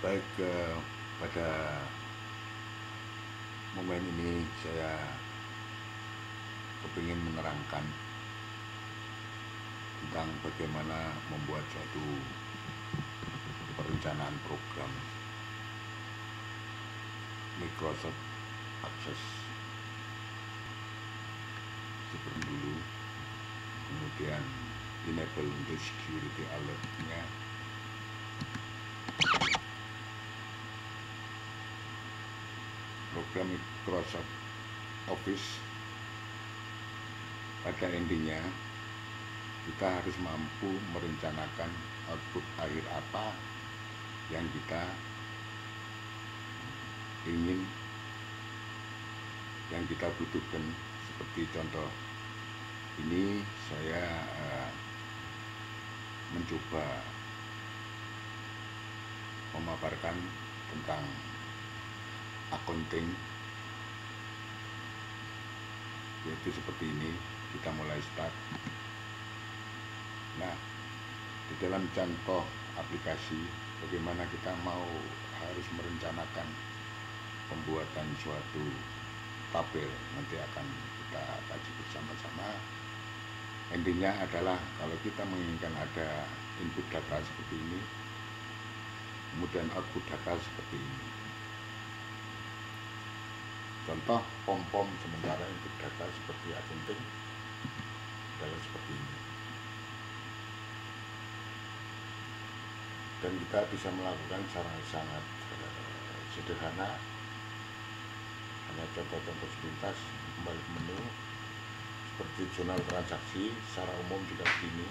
baik pada momen ini saya kepingin menerangkan tentang bagaimana membuat suatu perencanaan program Microsoft Access seperti dulu, kemudian enable untuk security alert-nya, program Microsoft Office. Pada endingnya kita harus mampu merencanakan output akhir apa yang kita ingin, yang kita butuhkan. Seperti contoh ini, saya mencoba memaparkan tentang accounting, yaitu seperti ini. Kita mulai start. Nah, di dalam contoh aplikasi bagaimana kita harus merencanakan pembuatan suatu tabel, nanti akan kita kaji bersama-sama. Endingnya adalah kalau kita menginginkan ada input data seperti ini, kemudian output data seperti ini. Contoh pom-pom sementara input data seperti accounting adalah seperti ini. Dan kita bisa melakukan secara sangat sederhana, hanya contoh-contoh sepintas. Kembali ke menu, seperti jurnal transaksi secara umum juga begini.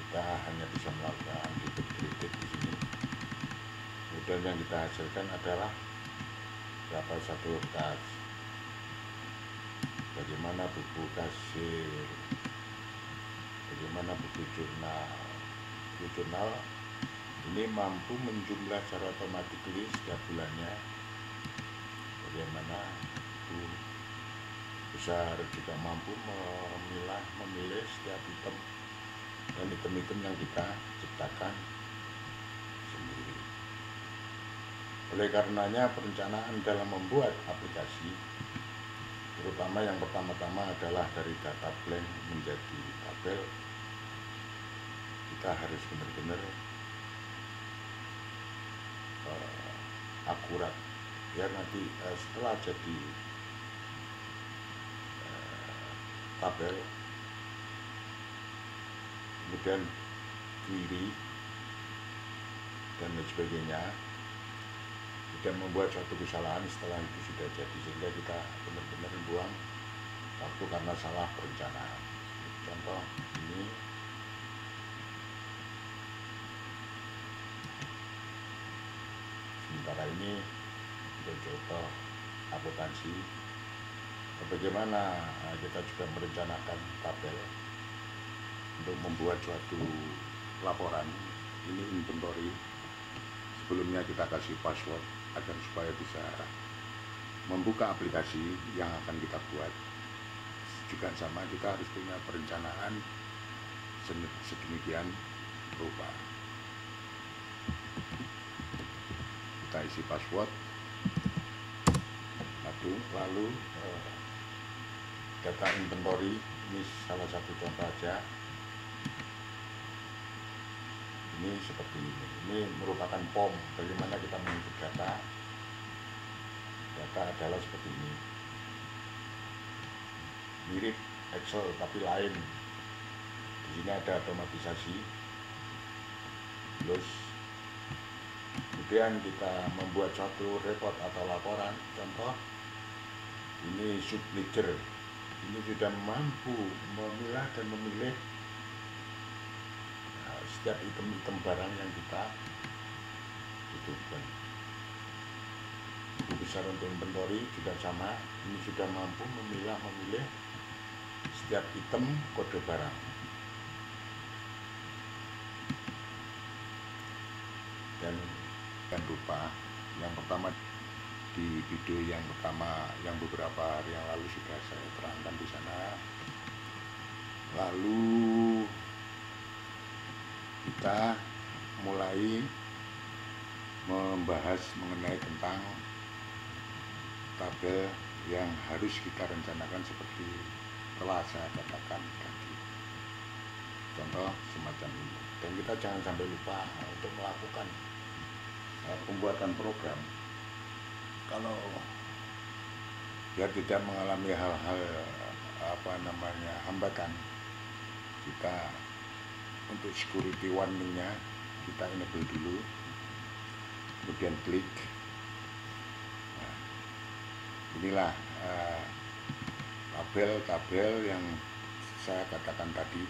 Kita hanya bisa melakukan debit-kredit di sini. Kemudian yang kita hasilkan adalah berapa satu tas, bagaimana buku kasir, bagaimana buku jurnal. Buku jurnal ini mampu menjumlah secara otomatis setiap bulannya. Bagaimana itu besar, juga mampu memilah, memilih setiap item dan item-item yang kita ciptakan sendiri. Oleh karenanya, perencanaan dalam membuat aplikasi, terutama yang pertama-tama adalah dari data blank menjadi tabel, kita harus benar-benar akurat. Ya, nanti setelah jadi tabel, kemudian query dan lain sebagainya, tidak membuat suatu kesalahan setelah itu sudah jadi, sehingga kita benar-benar buang waktu karena salah perencanaan. Contoh ini, sementara ini contoh akuntansi, bagaimana kita juga merencanakan tabel untuk membuat suatu laporan. Ini inventory, sebelumnya kita kasih password agar supaya bisa membuka aplikasi yang akan kita buat. Juga sama, kita harus punya perencanaan sedemikian rupa. Kita isi password, lalu data inventory, ini salah satu contoh aja. Ini seperti ini merupakan POM, bagaimana kita menginput data. Data adalah seperti ini, mirip Excel tapi lain. Di sini ada otomatisasi plus. Kemudian kita membuat suatu report atau laporan. Contoh ini subledger, ini sudah mampu memilah dan memilih setiap item-item barang yang kita butuhkan. Buku besar untuk inventory juga sama, ini sudah mampu memilih setiap item kode barang. Dan lupa, yang pertama di video yang pertama yang beberapa hari yang lalu sudah saya terangkan di sana. Lalu kita mulai membahas mengenai tentang tabel yang harus kita rencanakan seperti telah saya katakan tadi, contoh semacam ini. Dan kita jangan sampai lupa untuk melakukan pembuatan program kalau biar tidak mengalami hal-hal hambatan. Kita untuk security warning-nya kita enable dulu, kemudian klik. Nah, inilah tabel-tabel yang saya katakan tadi.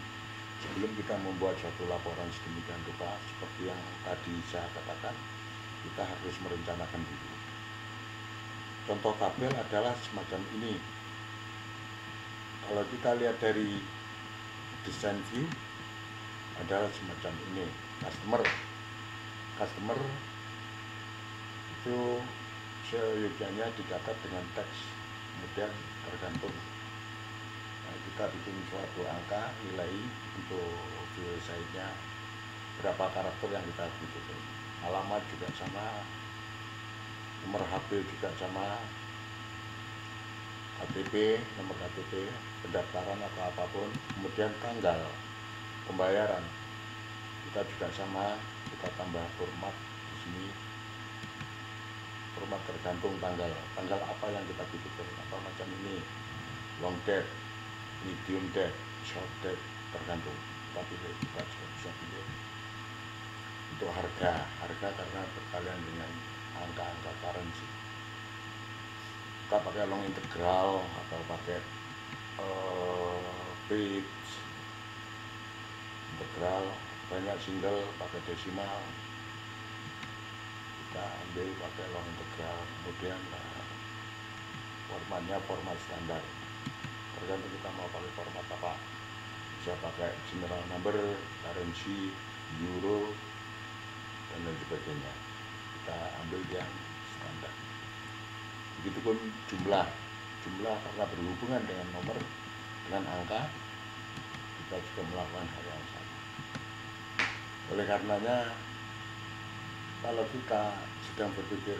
Sebelum kita membuat suatu laporan sedemikian rupa seperti yang tadi saya katakan, kita harus merencanakan dulu. Contoh tabel adalah semacam ini. Kalau kita lihat dari design view adalah semacam ini. Customer itu seyogianya dicatat dengan teks, kemudian tergantung. Nah, kita bikin suatu angka nilai untuk desainnya, berapa karakter yang kita butuhkan. Alamat juga sama, nomor HP juga sama, KTP, nomor KTP, pendaftaran atau apapun, kemudian tanggal pembayaran kita juga sama. Kita tambah format di sini, format tergantung tanggal apa yang kita butuhkan, apa macam ini, long date, medium date, short date, tergantung. Kita juga bisa pilih untuk harga karena berkaitan dengan angka-angka currency. Kita pakai long integral atau pakai page integral, banyak single, pakai desimal. Kita ambil pakai long integral, kemudian formatnya format standar, tergantung kita mau pakai format apa. Bisa pakai general number, currency, euro, dan lain sebagainya. Kita ambil yang standar. Begitupun jumlah karena berhubungan dengan nomor, dengan angka, kita juga melakukan hal yang sama. Oleh karenanya, kalau kita sedang berpikir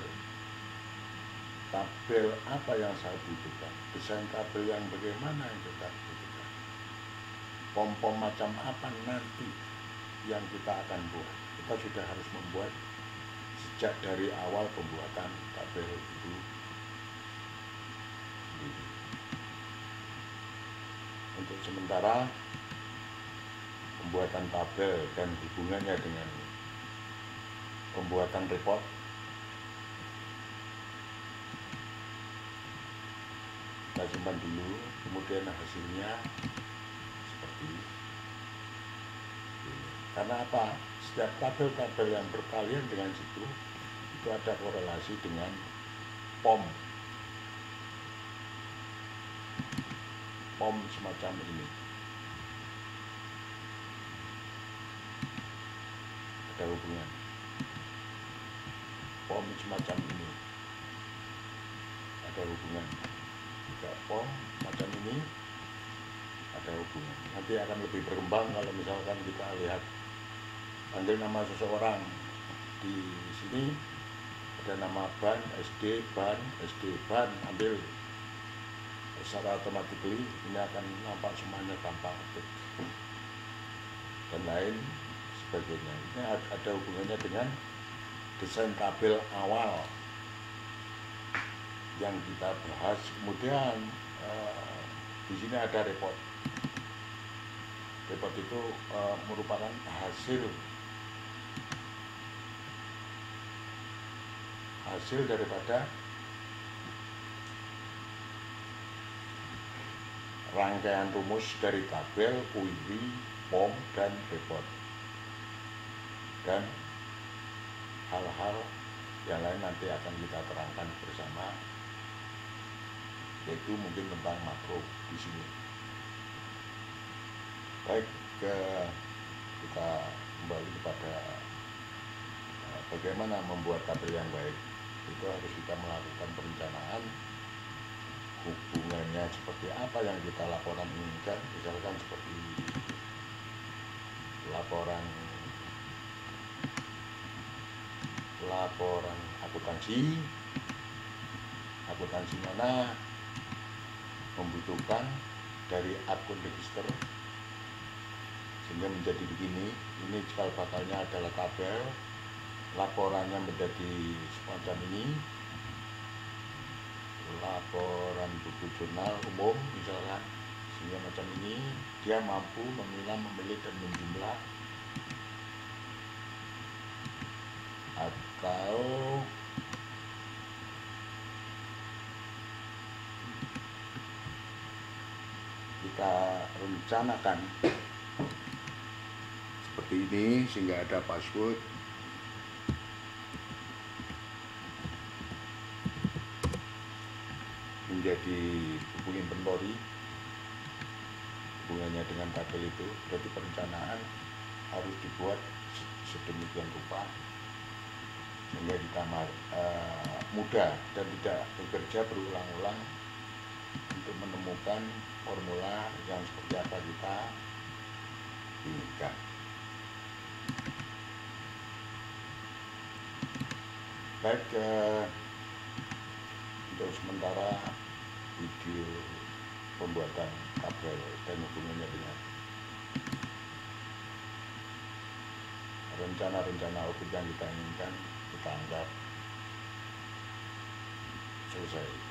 tabel apa yang saya butuhkan, desain tabel yang bagaimana yang kita butuhkan, pom-pom macam apa nanti yang kita akan buat, kita sudah harus membuat sejak dari awal pembuatan tabel itu. Untuk sementara pembuatan tabel dan hubungannya dengan pembuatan report kita simpan dulu, kemudian hasilnya seperti ini. Karena apa? Setiap tabel-tabel yang berkaitan dengan situ itu ada korelasi dengan POM semacam ini. Ada hubungan POM semacam ini, ada hubungan juga POM macam ini, ada hubungan. Nanti akan lebih berkembang kalau misalkan kita lihat panggil nama seseorang di sini, ada nama ban SD, ambil secara otomatis. Ini akan nampak semuanya tanpa aktif dan lain sebagainya. Ini ada hubungannya dengan desain tabel awal yang kita bahas. Kemudian di sini ada report. Report itu merupakan hasil daripada rangkaian rumus dari tabel, QWERTY, POM, dan report, dan hal-hal yang lain nanti akan kita terangkan bersama, yaitu mungkin tentang makro di sini. Baik, kita kembali kepada bagaimana membuat tabel yang baik. Itu harus kita melakukan perencanaan, hubungannya seperti apa yang kita laporan inginkan, misalkan seperti laporan laporan akuntansi. Akuntansi mana membutuhkan dari akun register sehingga menjadi begini. Ini cikal bakalnya adalah tabel, laporannya menjadi semacam ini, laporan buku jurnal umum misalkan, sehingga macam ini. Dia mampu memilah, memilih, dan menjumlah, atau kita rencanakan seperti ini sehingga ada password. Menjadi buku inventory, hubungannya dengan tabel itu. Jadi perencanaan harus dibuat sedemikian rupa sehingga kita mudah dan tidak bekerja berulang-ulang untuk menemukan formula yang seperti apa kita inginkan. Baik, untuk sementara video pembuatan tabel dan hubungannya dengan rencana-rencana objek yang kita inginkan kita anggap selesai.